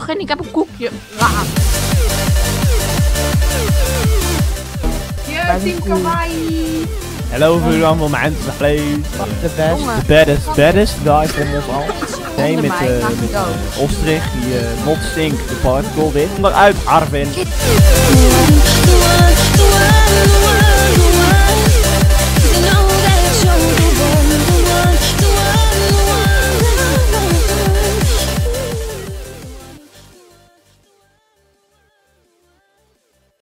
nog en ik heb een koekje. Team Kawaii. Hallo allemaal mensen, de baddest guy van ons al. Nee, met Ostrich, die not stink, de particle, dit. Onderuit, Arvin.